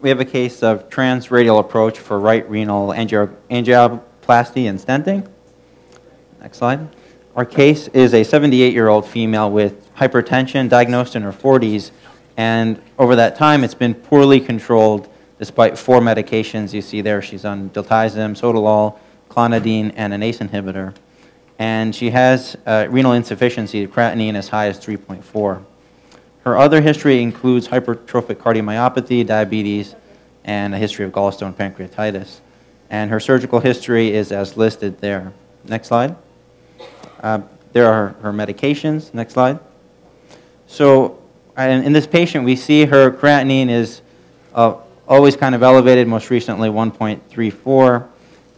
we have a case of trans-radial approach for right renal angioplasty and stenting. Next slide. Our case is a 78-year-old female with hypertension diagnosed in her 40s, and over that time it's been poorly controlled despite 4 medications. You see there she's on diltiazem, sodalol, clonidine, and an ACE inhibitor. And she has renal insufficiency, creatinine as high as 3.4. Her other history includes hypertrophic cardiomyopathy, diabetes, and a history of gallstone pancreatitis. And her surgical history is as listed there. Next slide. There are her medications. Next slide. So in this patient, we see her creatinine is always kind of elevated, most recently 1.34.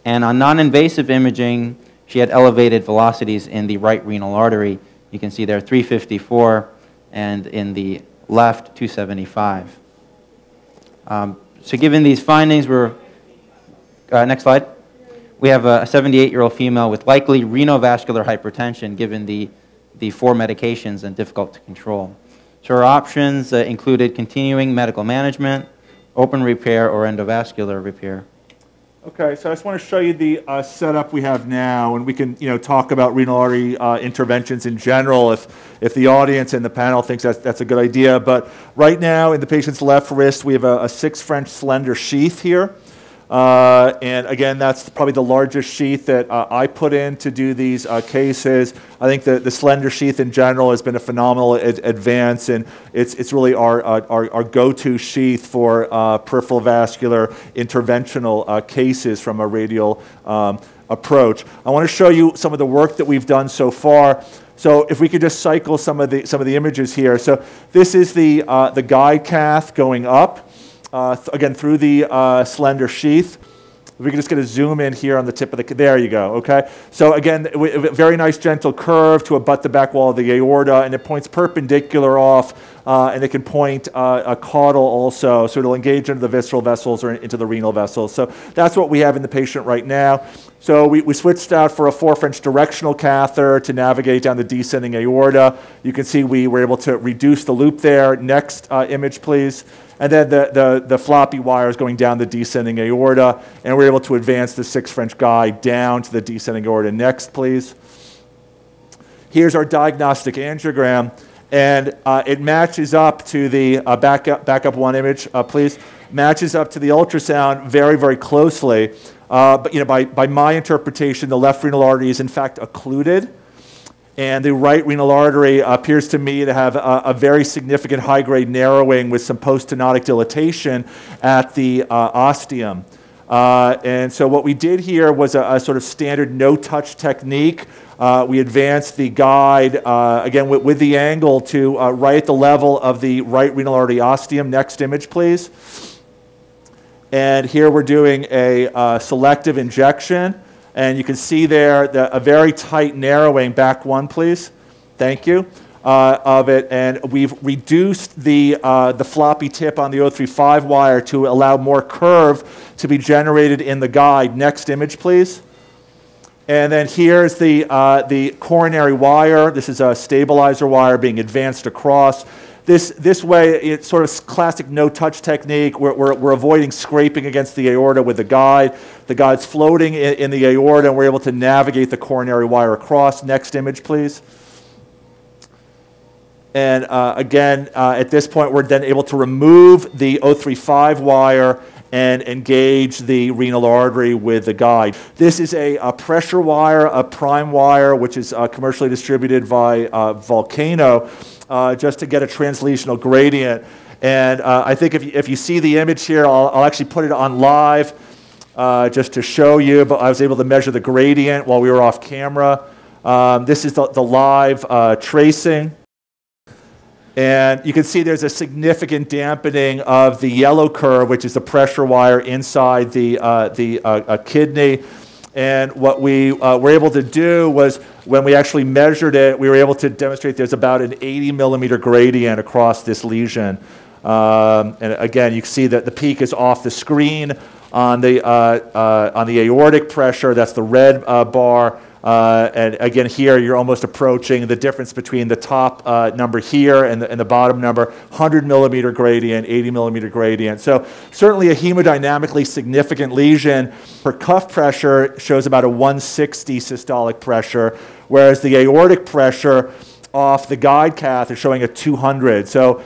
And on non-invasive imaging, she had elevated velocities in the right renal artery. You can see there 354, and in the left 275. So given these findings, we're, next slide. We have a 78-year-old female with likely renovascular hypertension given the 4 medications and difficult to control. So her options included continuing medical management, open repair, or endovascular repair. Okay, so I just want to show you the setup we have now, and we can, you know, talk about renal artery interventions in general if the audience and the panel thinks that's a good idea. But right now, in the patient's left wrist, we have a 6 French slender sheath here. And again, that's probably the largest sheath that I put in to do these cases. I think the slender sheath in general has been a phenomenal advance, and it's really our go-to sheath for peripheral vascular interventional cases from a radial approach. I want to show you some of the work that we've done so far. So if we could just cycle some of the images here. So this is the guide cath going up. Again, through the slender sheath. We can just get a zoom in here on the tip of the, there you go, okay? So again, very nice gentle curve to abut the back wall of the aorta, and it points perpendicular off, and it can point a caudal also, so it'll engage into the visceral vessels or into the renal vessels. So that's what we have in the patient right now. So we switched out for a 4 French directional catheter to navigate down the descending aorta. You can see we were able to reduce the loop there. Next image, please. And then the floppy wires going down the descending aorta, and we're able to advance the 6 French guide down to the descending aorta. Next, please. Here's our diagnostic angiogram, and it matches up to the, back up one image, please. Matches up to the ultrasound very, very closely. But you know, by my interpretation, the left renal artery is in fact occluded, and the right renal artery appears to me to have a very significant high-grade narrowing with some post-stenotic dilatation at the ostium. And so what we did here was a sort of standard no-touch technique. We advanced the guide, again, with the angle to right at the level of the right renal artery ostium. Next image, please. And here we're doing a selective injection. And you can see there a very tight narrowing, back one please, thank you, of it. And we've reduced the floppy tip on the 035 wire to allow more curve to be generated in the guide. Next image please. And then here's the coronary wire. This is a stabilizer wire being advanced across. This way, it's sort of classic no-touch technique. We're avoiding scraping against the aorta with the guide. The guide's floating in the aorta, and we're able to navigate the coronary wire across. Next image, please. And again, at this point, we're then able to remove the 035 wire and engage the renal artery with the guide. This is a pressure wire, a prime wire, which is commercially distributed by Volcano, just to get a translesional gradient. And I think if you see the image here, I'll actually put it on live just to show you, but I was able to measure the gradient while we were off camera. This is the live tracing. And you can see there's a significant dampening of the yellow curve, which is the pressure wire inside the kidney. And what we were able to do was, when we actually measured it, we were able to demonstrate there's about an 80-millimeter gradient across this lesion. And again, you can see that the peak is off the screen on the aortic pressure. That's the red bar. And again, here you're almost approaching the difference between the top number here and the bottom number, 100 millimeter gradient, 80 millimeter gradient. So certainly a hemodynamically significant lesion. Her cuff pressure shows about a 160 systolic pressure, whereas the aortic pressure off the guide cath is showing a 200. So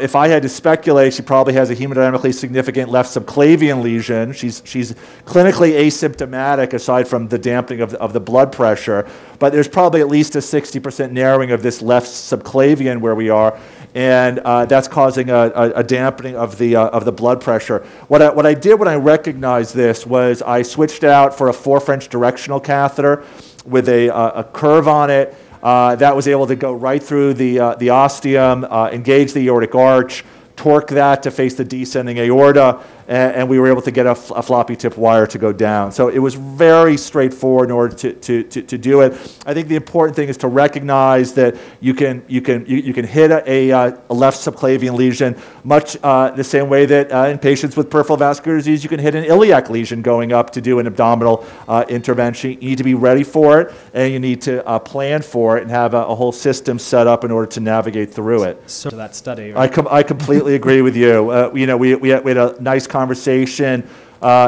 if I had to speculate, she probably has a hemodynamically significant left subclavian lesion. She's clinically asymptomatic aside from the dampening of the blood pressure, but there's probably at least a 60% narrowing of this left subclavian where we are, and that's causing a dampening of the blood pressure. What I did when I recognized this was I switched out for a 4 French directional catheter with a curve on it. That was able to go right through the ostium, engage the aortic arch, torque that to face the descending aorta, and we were able to get a floppy tip wire to go down. So it was very straightforward in order to do it. I think the important thing is to recognize that you can hit a left subclavian lesion much the same way that in patients with peripheral vascular disease, you can hit an iliac lesion going up to do an abdominal intervention. You need to be ready for it, and you need to plan for it and have a whole system set up in order to navigate through it. So that study, right? I completely agree with you. You know, we had a nice conversation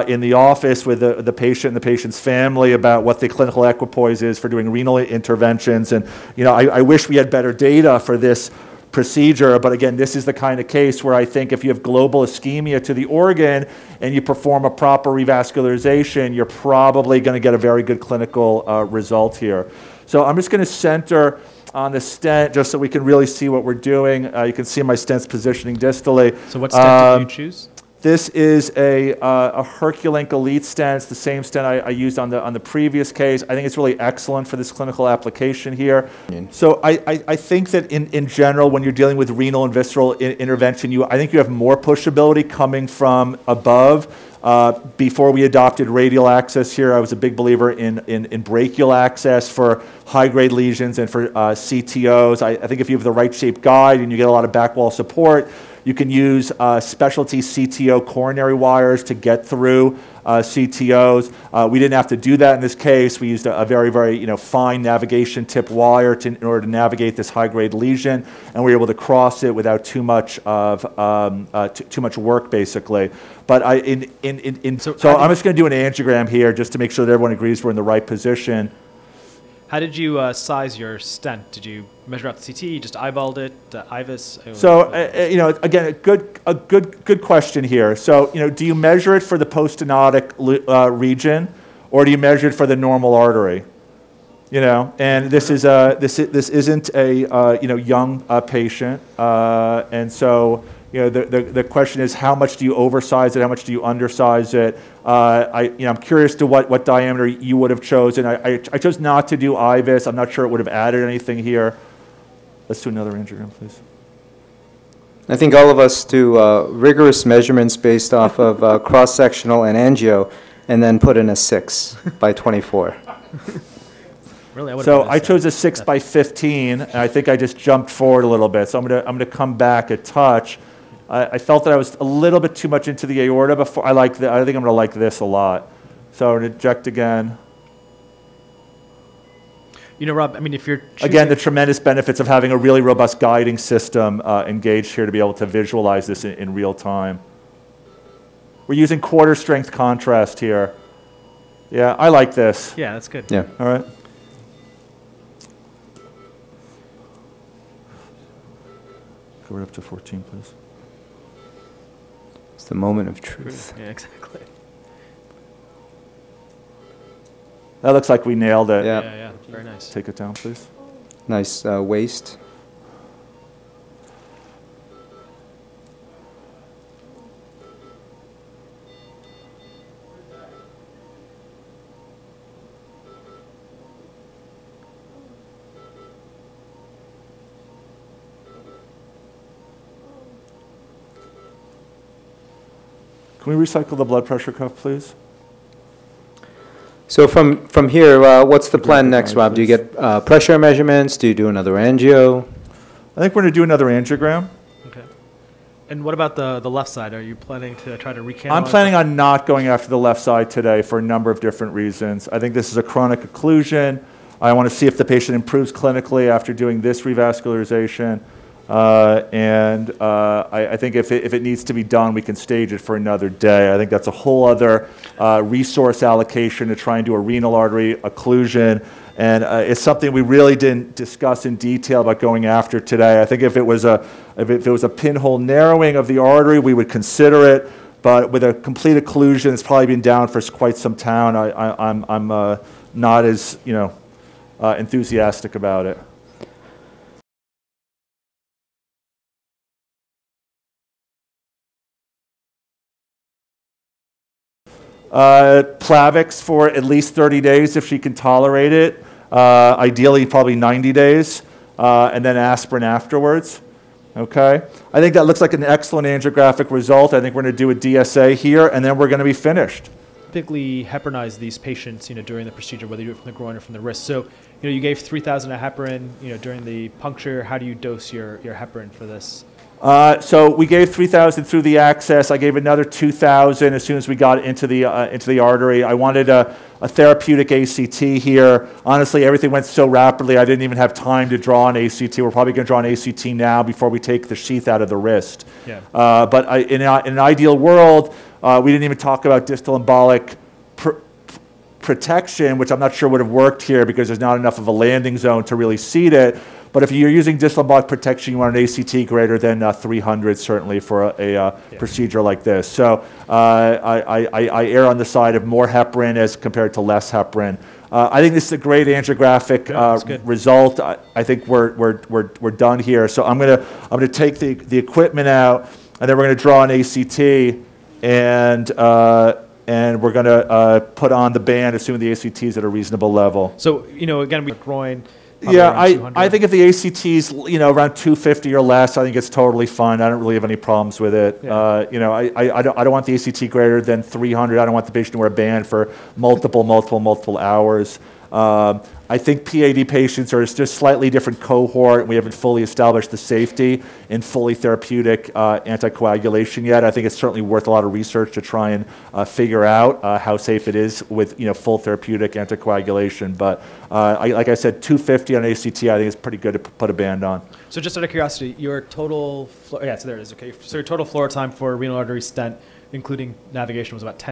in the office with the patient and the patient's family about what the clinical equipoise is for doing renal interventions. And you know, I wish we had better data for this procedure, but again, this is the kind of case where I think if you have global ischemia to the organ and you perform a proper revascularization, you're probably going to get a very good clinical result here. So I'm just going to center on the stent just so we can really see what we're doing. You can see my stent's positioning distally. So what stent did you choose? This is a Herculink elite stent. It's the same stent I used on the previous case. I think it's really excellent for this clinical application here. So I think that in general, when you're dealing with renal and visceral intervention, I think you have more pushability coming from above. Before we adopted radial access here, I was a big believer in brachial access for high-grade lesions and for CTOs. I think if you have the right-shaped guide and you get a lot of back wall support, you can use specialty CTO coronary wires to get through CTOs. We didn't have to do that in this case. We used a very, very fine navigation tip wire in order to navigate this high-grade lesion, and we were able to cross it without too much of too much work, basically. But so I'm just going to do an angiogram here just to make sure that everyone agrees we're in the right position. How did you size your stent? Did you measure out the CT? You just eyeballed it, IVUS? So, again, a good question here. So, do you measure it for the post-stenotic region, or do you measure it for the normal artery? And this isn't a young patient, and so. The question is, how much do you oversize it? How much do you undersize it? I'm curious to what diameter you would have chosen. I chose not to do IVUS. I'm not sure it would have added anything here. Let's do another angiogram, please. I think all of us do rigorous measurements based off of cross-sectional and angio, and then put in a 6 by 24. Really, so I chose a 6 by 15, and I think I just jumped forward a little bit. So I'm gonna come back a touch. I felt that I was a little bit too much into the aorta before. I think I'm gonna like this a lot. So I'm gonna eject again. Rob, I mean, if you're again, the tremendous benefits of having a really robust guiding system engaged here to be able to visualize this in real time. We're using quarter strength contrast here. Yeah, I like this. Yeah, that's good. Yeah. All right. Go right up to 14, please. It's the moment of truth. Yeah, exactly. That looks like we nailed it. Yeah, yeah, very nice. Take it down, please. Nice waist. Can we recycle the blood pressure cuff, please? So from here, what's the plan next, Rob? Do you get pressure measurements? Do you do another angio? I think we're going to do another angiogram. Okay. And what about the left side? Are you planning to try to recanalize? I'm planning on not going after the left side today for a number of different reasons. I think this is a chronic occlusion. I want to see if the patient improves clinically after doing this revascularization. I think if it needs to be done, we can stage it for another day. I think that's a whole other resource allocation to try and do a renal artery occlusion. And it's something we really didn't discuss in detail about going after today. I think if it was a pinhole narrowing of the artery, we would consider it. But with a complete occlusion, it's probably been down for quite some time. I'm not as enthusiastic about it. Plavix for at least 30 days if she can tolerate it, ideally probably 90 days, and then aspirin afterwards. Okay, I think that looks like an excellent angiographic result. I think we're going to do a DSA here, and then we're going to be finished. Typically heparinize these patients, during the procedure, whether you do it from the groin or from the wrist. So, you gave 3,000 of heparin, during the puncture. How do you dose your heparin for this? So we gave 3,000 through the access. I gave another 2,000 as soon as we got into the artery. I wanted a therapeutic ACT here. Honestly, everything went so rapidly, I didn't even have time to draw an ACT. We're probably going to draw an ACT now before we take the sheath out of the wrist. Yeah. But in an ideal world, we didn't even talk about distal embolic protection, which I'm not sure would have worked here because there's not enough of a landing zone to really seat it. But if you're using distal embolic protection, you want an ACT greater than 300, certainly, for a procedure like this. So I err on the side of more heparin as compared to less heparin. I think this is a great angiographic result. I think we're done here. So I'm gonna take the equipment out, and then we're gonna draw an ACT, and we're gonna put on the band, assuming the ACT is at a reasonable level. So again, we groin. Yeah, I think if the ACT's around 250 or less, I think it's totally fine. I don't really have any problems with it. Yeah. I don't want the ACT greater than 300. I don't want the patient to wear a band for multiple hours. I think PAD patients are just slightly different cohort, and we haven't fully established the safety in fully therapeutic anticoagulation yet. I think it's certainly worth a lot of research to try and figure out how safe it is with full therapeutic anticoagulation. But like I said, 250 on ACT, I think it's pretty good to put a band on. So just out of curiosity, your total floor time for renal artery stent, including navigation, was about 10.